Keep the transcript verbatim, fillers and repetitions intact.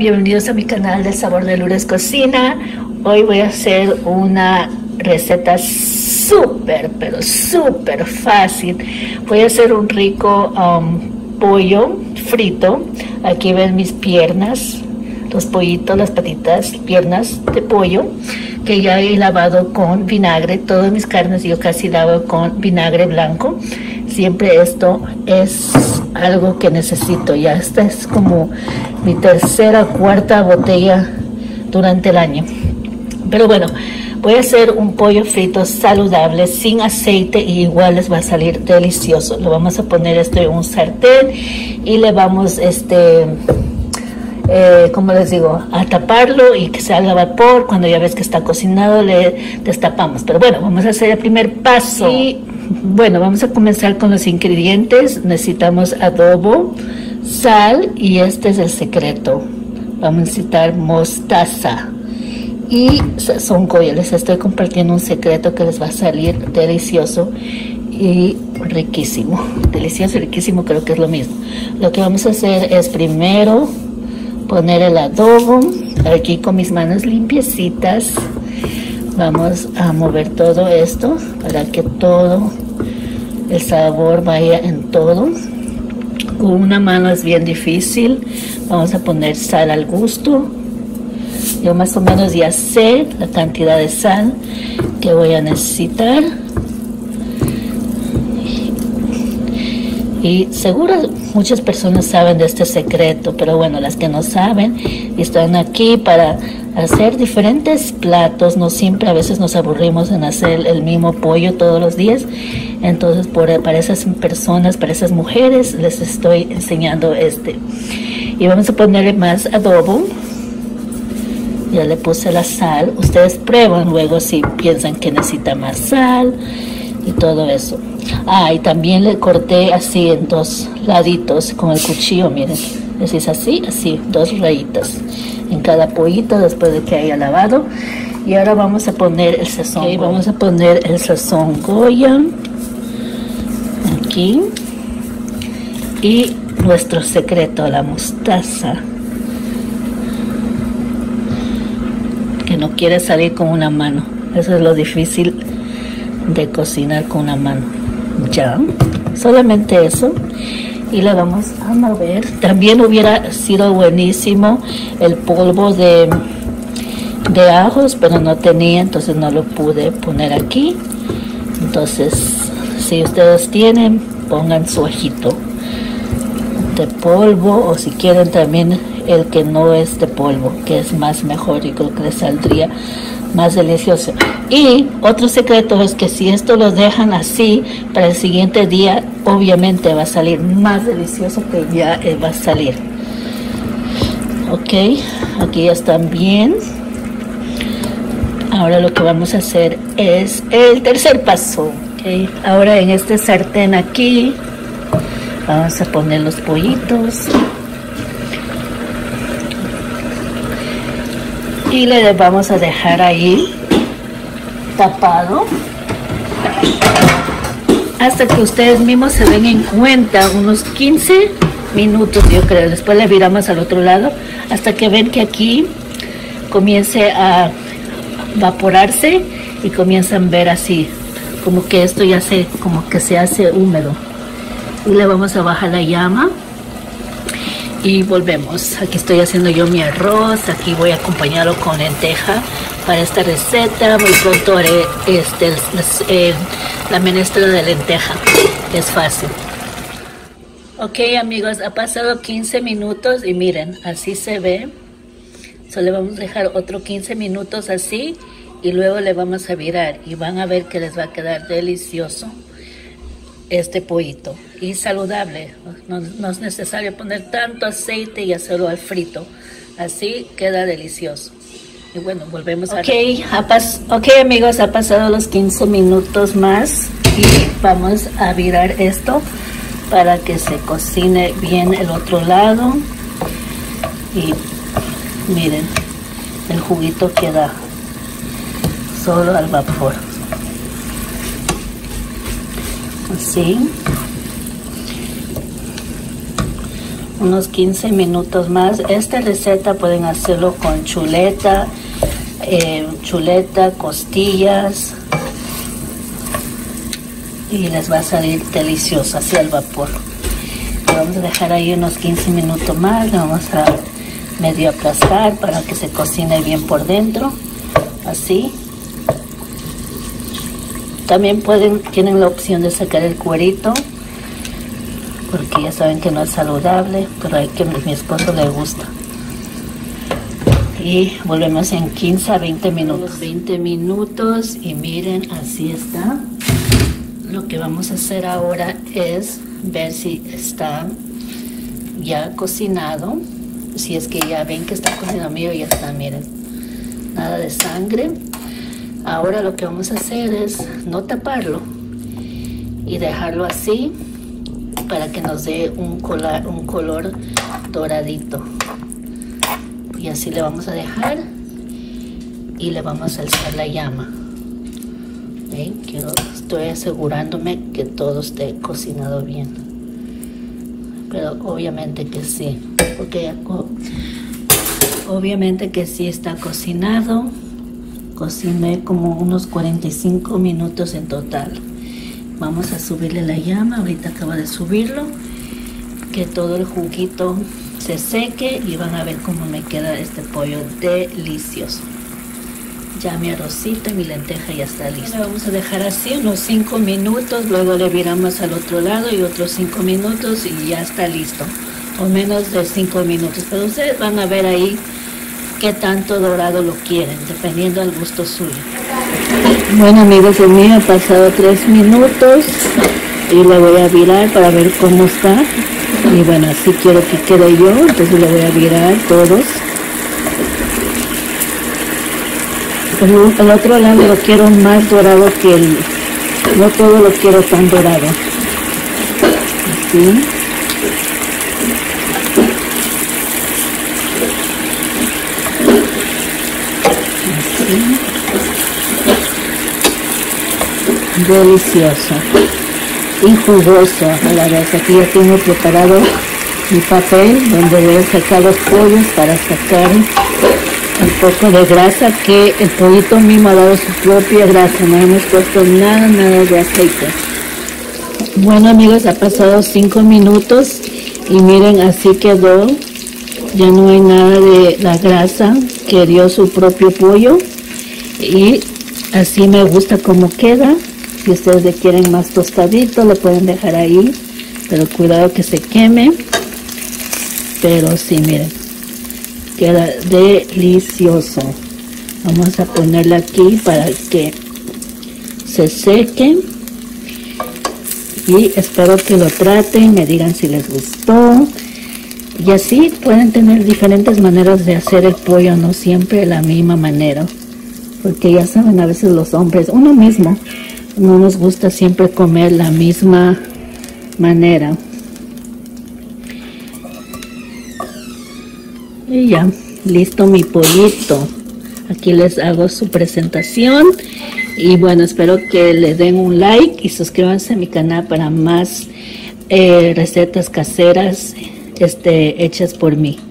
Bienvenidos a mi canal del Sabor de Lourdes Cocina. Hoy voy a hacer una receta súper, pero súper fácil. Voy a hacer un rico um, pollo frito. Aquí ven mis piernas, los pollitos, las patitas, piernas de pollo que ya he lavado con vinagre. Todas mis carnes yo casi lavo con vinagre blanco. Siempre esto es algo que necesito. Ya esta es como mi tercera o cuarta botella durante el año. Pero bueno, voy a hacer un pollo frito saludable, sin aceite, y igual les va a salir delicioso. Lo vamos a poner esto en un sartén y le vamos, este, eh, como les digo, a taparlo y que se haga vapor. Cuando ya ves que está cocinado, le destapamos. Pero bueno, vamos a hacer el primer paso. Y bueno, vamos a comenzar con los ingredientes. Necesitamos adobo, sal, y este es el secreto. Vamos a necesitar mostaza y sazón Goya. Les estoy compartiendo un secreto que les va a salir delicioso y riquísimo. Delicioso y riquísimo creo que es lo mismo. Lo que vamos a hacer es primero poner el adobo. Aquí con mis manos limpiecitas vamos a mover todo esto para que todo el sabor vaya en todo. Con una mano es bien difícil. Vamos a poner sal al gusto. Yo más o menos ya sé la cantidad de sal que voy a necesitar. Y seguro muchas personas saben de este secreto, pero bueno, las que no saben y están aquí para hacer diferentes platos, no siempre, a veces nos aburrimos en hacer el mismo pollo todos los días. Entonces, por, para esas personas, para esas mujeres, les estoy enseñando este. Y vamos a ponerle más adobo. Ya le puse la sal. Ustedes prueban luego si piensan que necesita más sal y todo eso. Ah, y también le corté así en dos laditos con el cuchillo, miren. Es así, así, dos rayitas en cada pollito después de que haya lavado. Y ahora vamos a poner el sazón. Okay, vamos a poner el sazón Goya aquí. Y nuestro secreto, la mostaza. Que no quiere salir con una mano. Eso es lo difícil de cocinar con una mano. Ya, solamente eso. Y la vamos a mover. También hubiera sido buenísimo el polvo de, de ajos, pero no tenía, entonces no lo pude poner aquí. Entonces, si ustedes tienen, pongan su ajito de polvo, o si quieren también el que no es de polvo, que es más mejor, y creo que les saldría más delicioso. Y otro secreto es que si esto lo dejan así para el siguiente día, obviamente va a salir más delicioso que ya va a salir. Ok, aquí ya están bien. Ahora lo que vamos a hacer es el tercer paso. Okay, ahora en este sartén aquí vamos a poner los pollitos. Y le vamos a dejar ahí tapado hasta que ustedes mismos se den en cuenta, unos quince minutos yo creo. Después le viramos al otro lado hasta que ven que aquí comience a evaporarse y comienzan a ver así como que esto ya se, como que se hace húmedo. Y le vamos a bajar la llama. Y volvemos. Aquí estoy haciendo yo mi arroz. Aquí voy a acompañarlo con lenteja para esta receta. Muy pronto haré este, eh, la menestra de lenteja. Es fácil. Ok, amigos, ha pasado quince minutos y miren, así se ve. Solo le vamos a dejar otro quince minutos así y luego le vamos a virar y van a ver que les va a quedar delicioso este pollito, y saludable. No, no es necesario poner tanto aceite y hacerlo al frito, así queda delicioso. Y bueno, volvemos okay, a... Ok, amigos, ha pasado los quince minutos más y vamos a virar esto para que se cocine bien el otro lado. Y miren, el juguito queda solo al vapor. Así, unos quince minutos más. Esta receta pueden hacerlo con chuleta, eh, chuleta, costillas, y les va a salir deliciosa así al vapor. Lo vamos a dejar ahí unos quince minutos más, lo vamos a medio aplastar para que se cocine bien por dentro, así. También pueden, tienen la opción de sacar el cuerito, porque ya saben que no es saludable, pero hay que a mi esposo le gusta. Y volvemos en quince a veinte minutos. veinte minutos y miren, así está. Lo que vamos a hacer ahora es ver si está ya cocinado. Si es que ya ven que está cocinado, mío ya está, miren. Nada de sangre. Ahora lo que vamos a hacer es no taparlo y dejarlo así para que nos dé un, colar, un color doradito. Y así le vamos a dejar y le vamos a alzar la llama. ¿Eh? Quiero, estoy asegurándome que todo esté cocinado bien. Pero obviamente que sí. Porque obviamente que sí está cocinado. Cociné como unos cuarenta y cinco minutos en total. Vamos a subirle la llama, ahorita acaba de subirlo, que todo el juguito se seque y van a ver cómo me queda este pollo delicioso. Ya mi arrocito y mi lenteja ya está lista. Ahora vamos a dejar así unos cinco minutos, luego le viramos al otro lado y otros cinco minutos y ya está listo, o menos de cinco minutos, pero ustedes van a ver ahí qué tanto dorado lo quieren, dependiendo del gusto suyo. Bueno amigos, el mío ha pasado tres minutos y lo voy a virar para ver cómo está. Y bueno, así quiero que quede yo, entonces lo voy a virar todos. Pero el otro lado lo quiero más dorado que el... No todo lo quiero tan dorado. Así. Delicioso y jugoso a la vez. Aquí ya tengo preparado mi papel donde voy a sacar los pollos para sacar un poco de grasa, que el pollito mismo ha dado su propia grasa, no hemos puesto nada, nada de aceite. Bueno amigos, ha pasado cinco minutos y miren, así quedó. Ya no hay nada de la grasa que dio su propio pollo y así me gusta como queda. Si ustedes le quieren más tostadito, lo pueden dejar ahí, pero cuidado que se queme. Pero sí, miren, queda delicioso. Vamos a ponerla aquí para que se seque. Y espero que lo traten, me digan si les gustó. Y así pueden tener diferentes maneras de hacer el pollo, no siempre de la misma manera. Porque ya saben, a veces los hombres, uno mismo, no nos gusta siempre comer la misma manera. Y ya, listo mi pollito. Aquí les hago su presentación. Y bueno, espero que le den un like y suscríbanse a mi canal para más eh, recetas caseras este, hechas por mí.